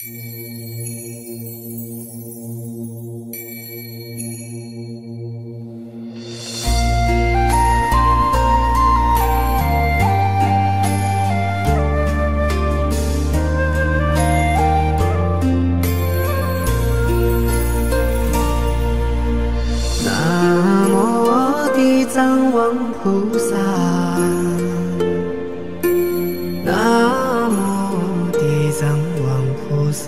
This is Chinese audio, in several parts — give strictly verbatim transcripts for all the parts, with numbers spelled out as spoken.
南无地藏王菩萨，南无地藏王菩萨，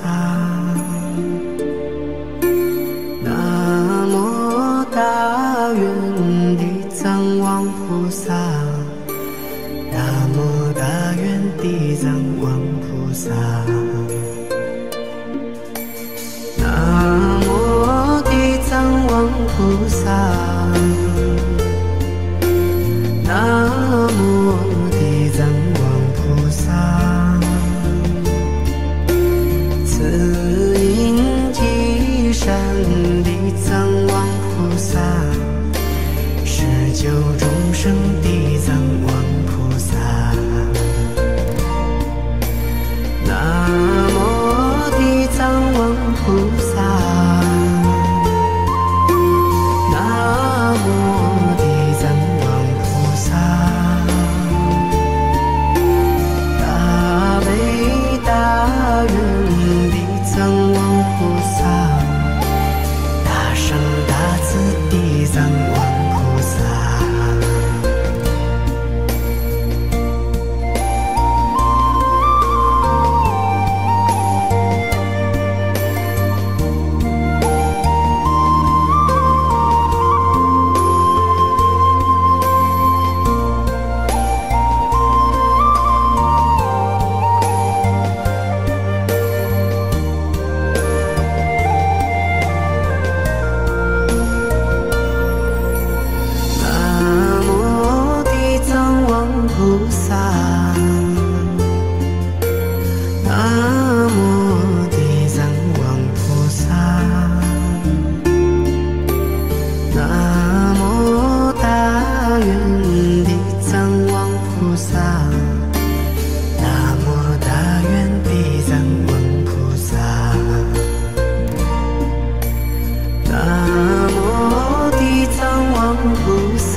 南无大愿地藏王菩萨，南无大愿地藏王菩萨，南无地藏王菩萨，南无地藏王菩萨。 地藏王菩萨，施救众生地藏王菩萨。南无地藏王菩萨，南无地藏王菩萨，大悲大愿地藏王菩萨。 地藏王菩萨，南无地藏王菩萨，南无大愿地藏王菩萨，南无大愿地藏王菩萨，南无地藏王菩萨。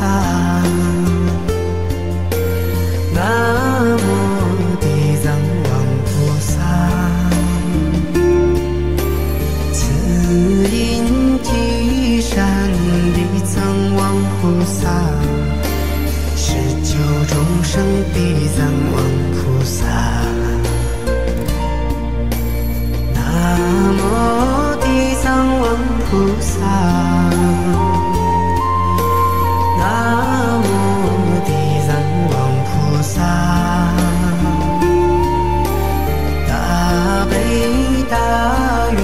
菩萨，施救众生地藏王菩萨，南无地藏王菩萨，南无地藏王菩萨，大悲大愿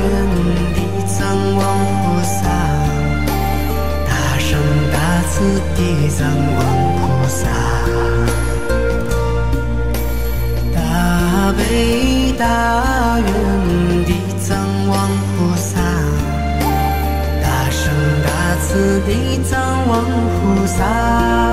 地藏王菩萨。 是地藏王菩萨，大悲大愿地藏王菩萨，大圣大慈地藏王菩萨。